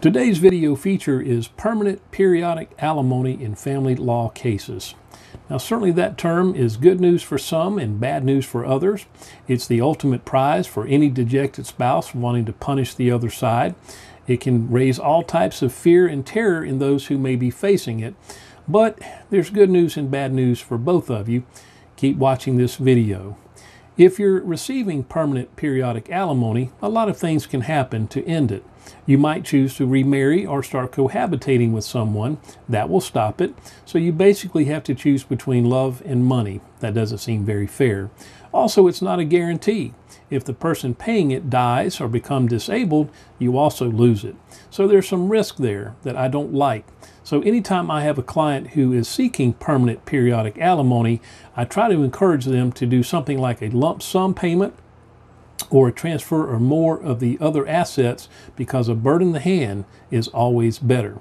Today's video feature is permanent periodic alimony in family law cases. Now certainly that term is good news for some and bad news for others. It's the ultimate prize for any dejected spouse wanting to punish the other side. It can raise all types of fear and terror in those who may be facing it. But there's good news and bad news for both of you. Keep watching this video. If you're receiving permanent periodic alimony, a lot of things can happen to end it. You might choose to remarry or start cohabitating with someone. That will stop it. So you basically have to choose between love and money. That doesn't seem very fair. Also, it's not a guarantee. If the person paying it dies or becomes disabled, you also lose it. So there's some risk there that I don't like. So anytime I have a client who is seeking permanent periodic alimony, I try to encourage them to do something like a lump sum payment or a transfer or more of the other assets, because a bird in the hand is always better.